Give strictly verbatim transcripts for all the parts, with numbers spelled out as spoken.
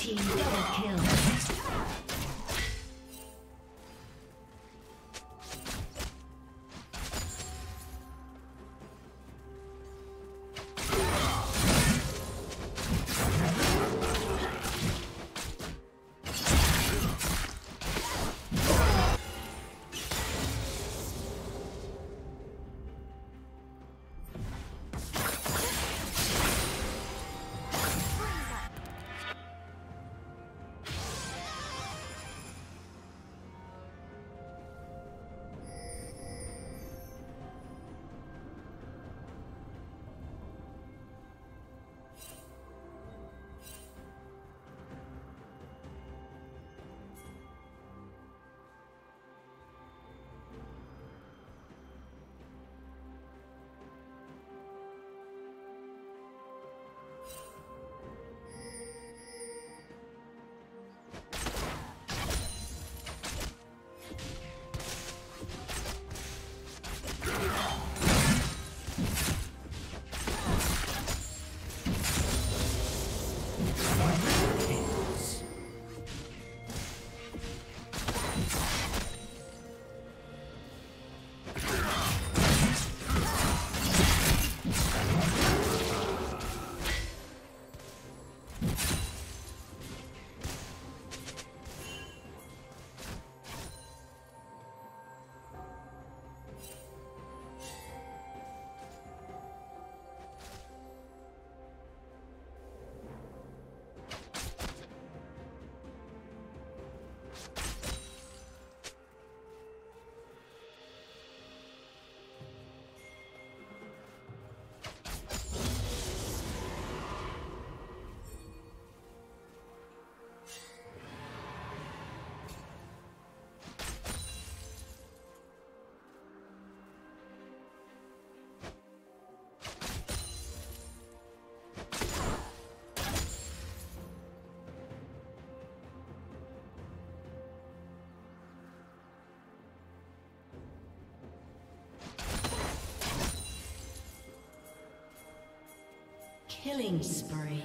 Team double kill. Killing spree.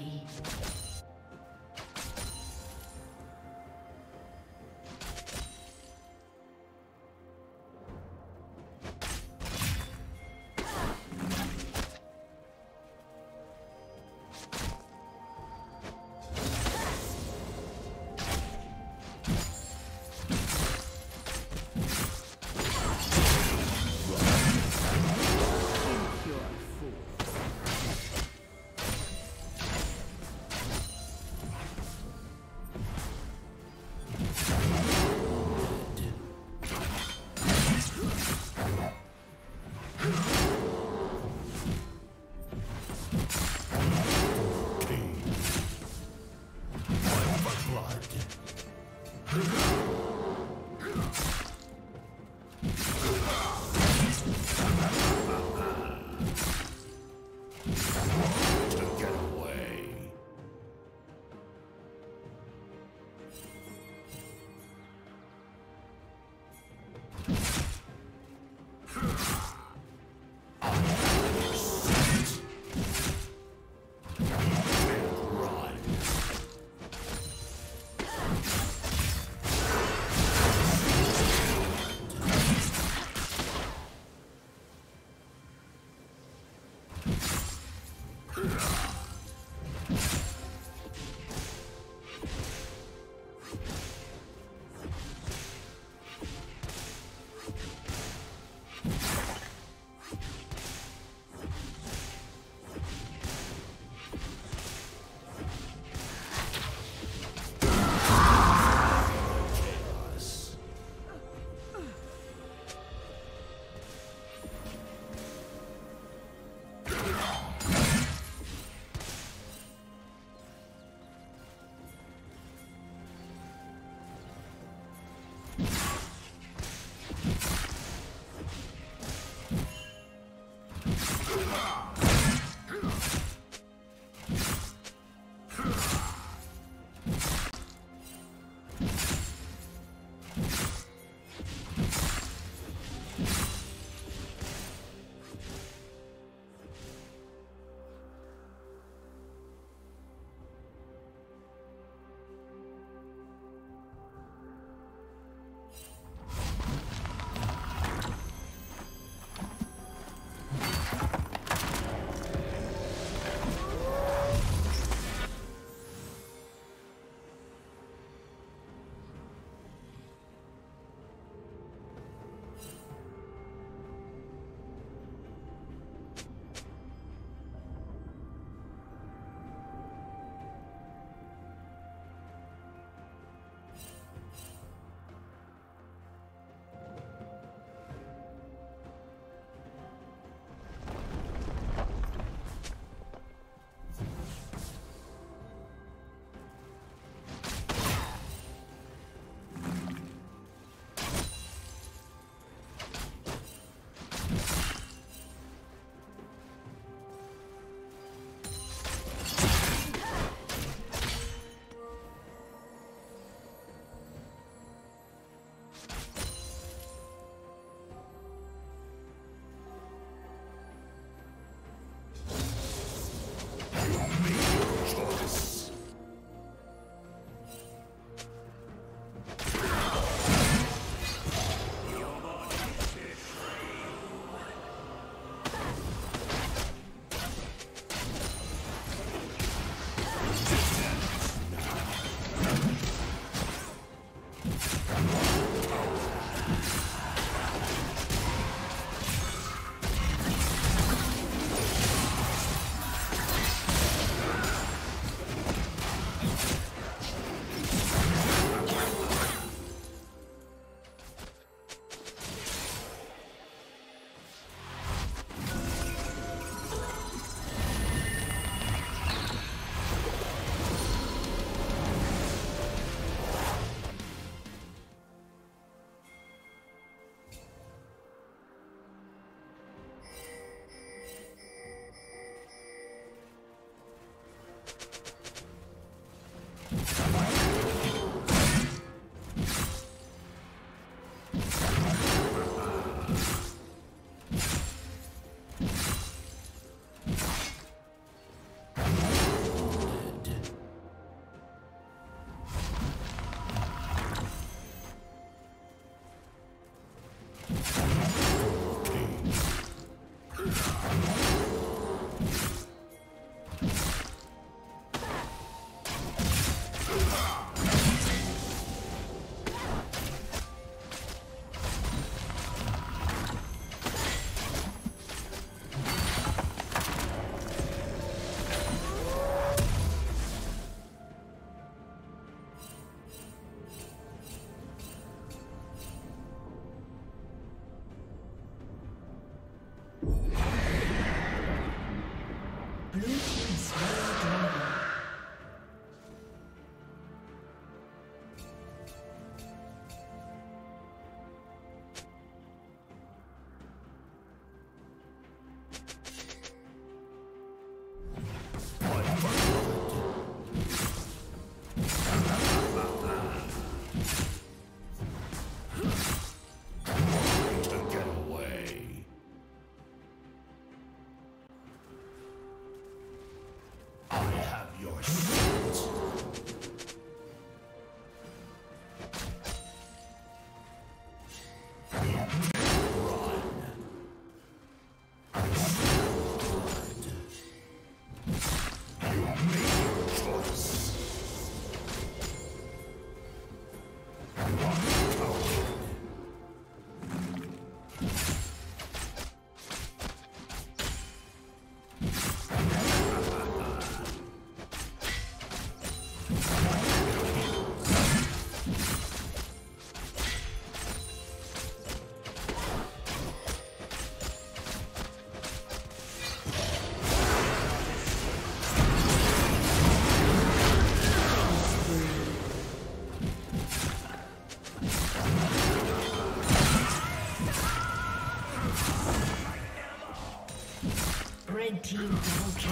Team double kill.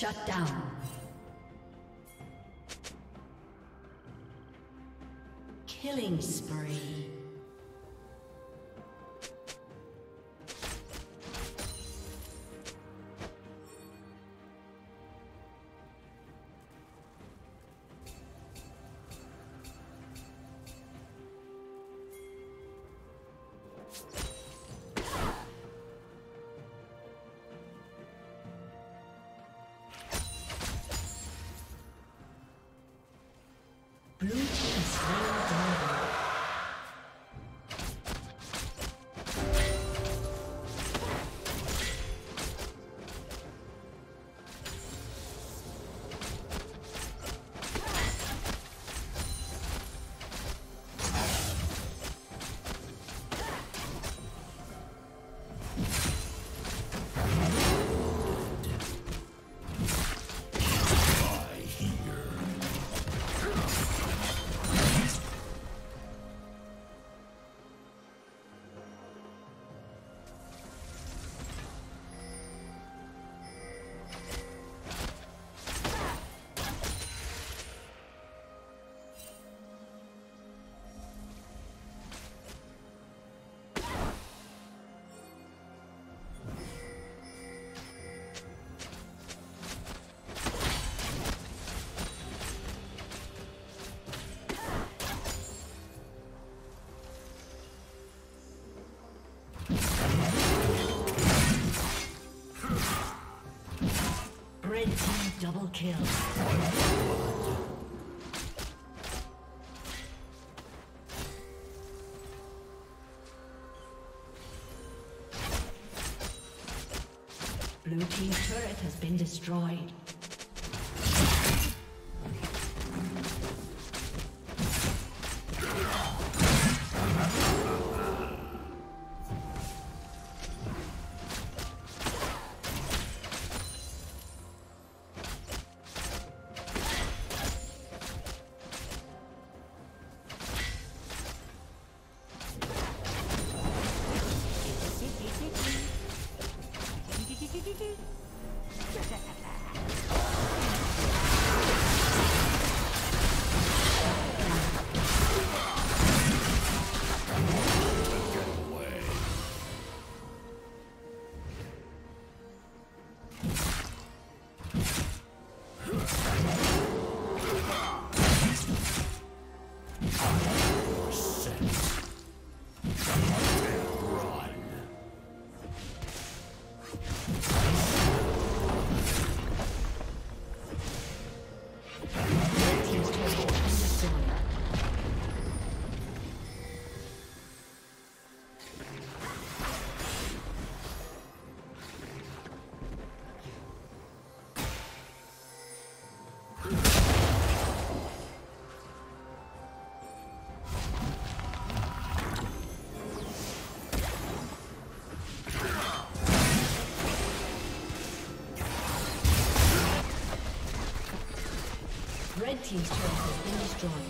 Shut down. Killing spree. Double kill. Blue team's turret has been destroyed. Red team's turret has been destroyed.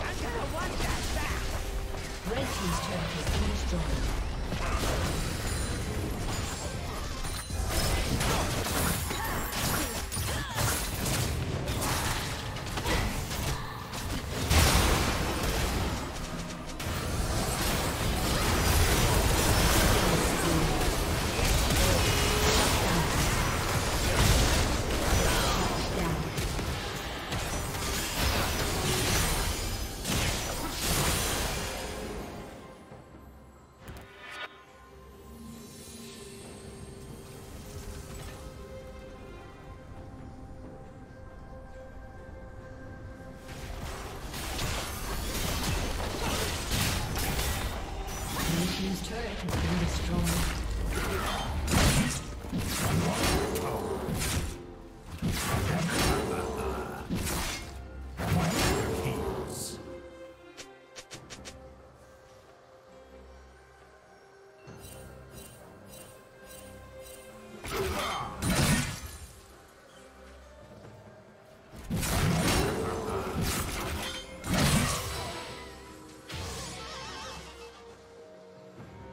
I'm gonna want that back. Red team's turret has been destroyed.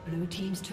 Blue team's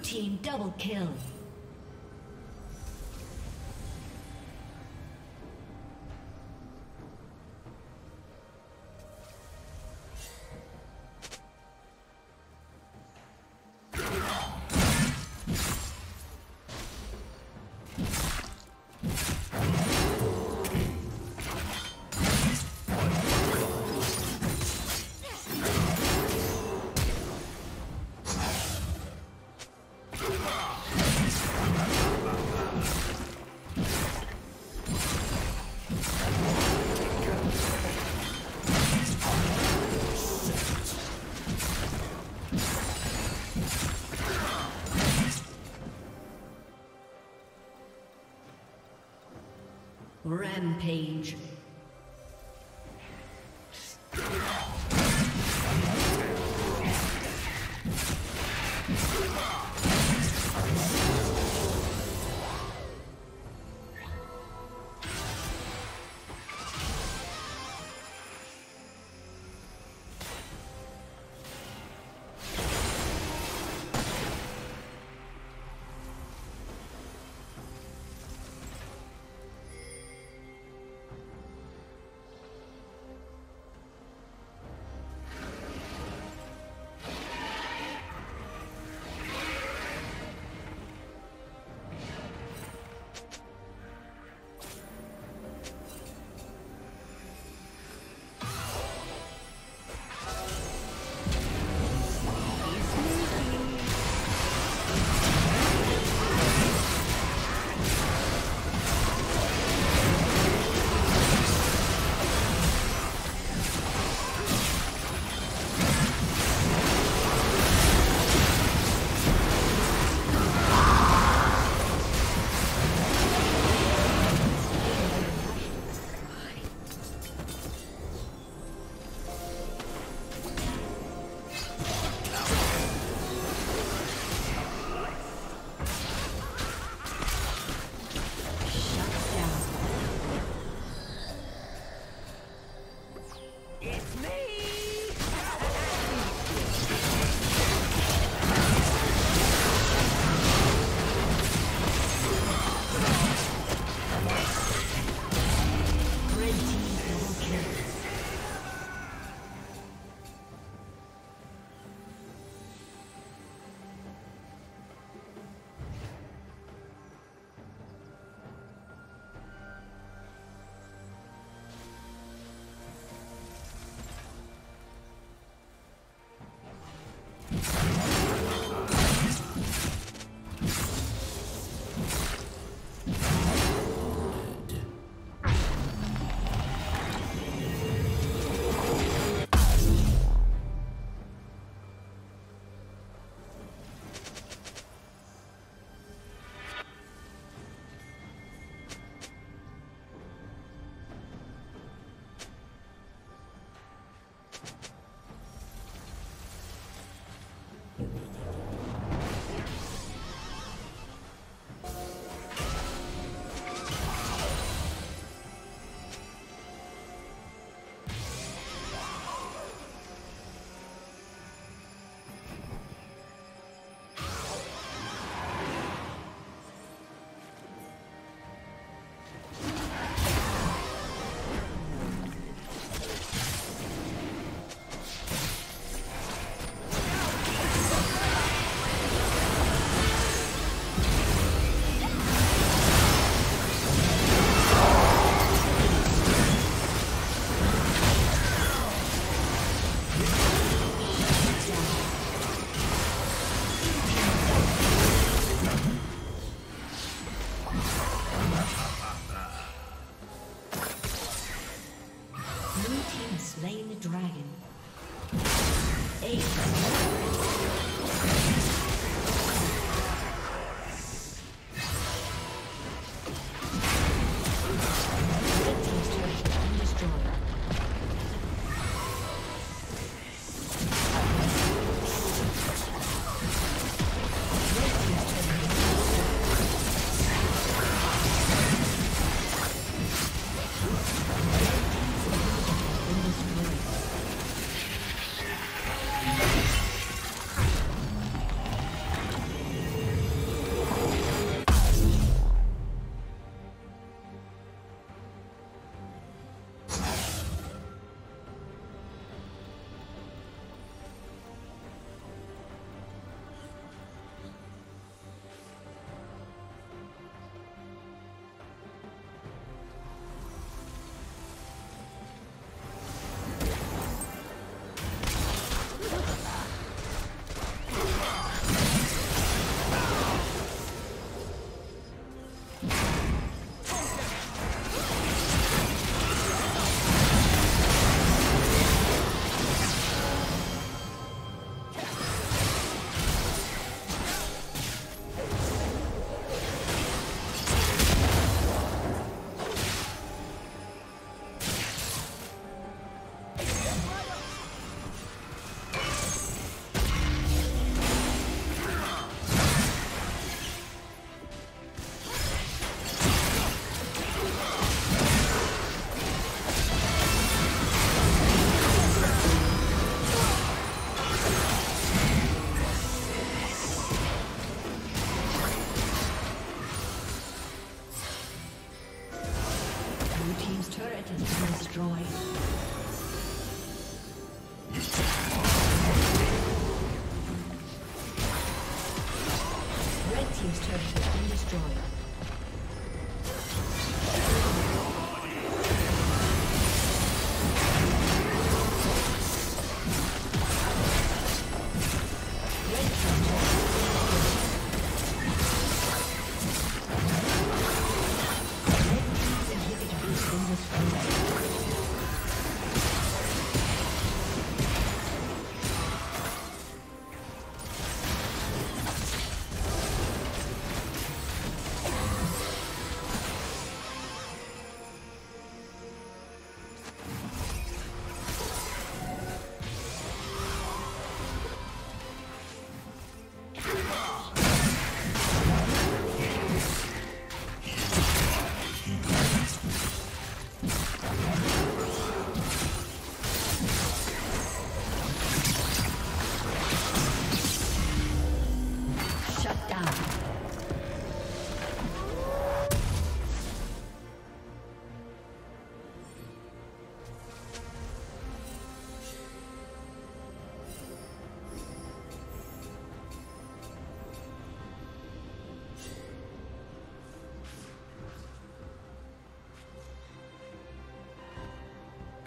Blue team double kill. Rampage.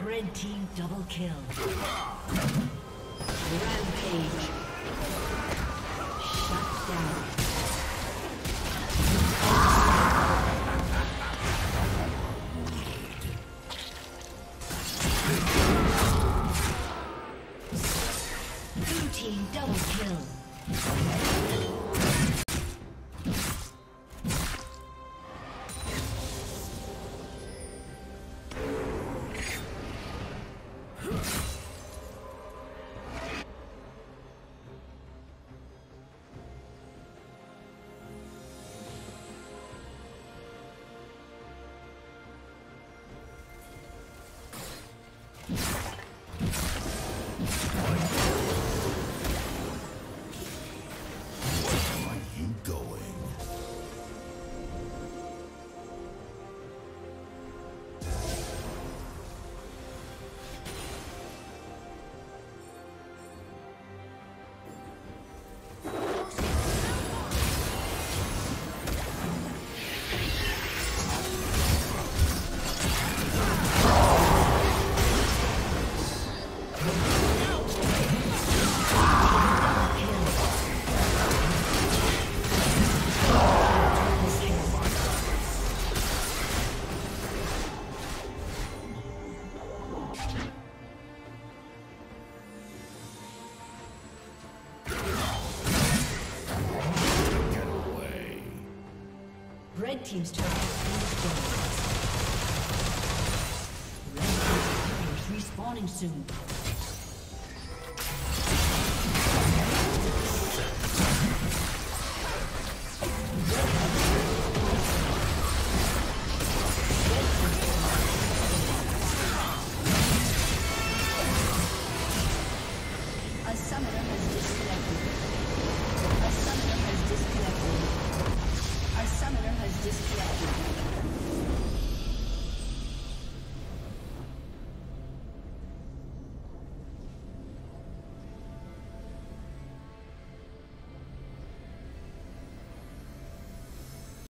Red team double kill. Rampage. Shut down. Red team's turret is destroyed. Red team's turret is respawning soon.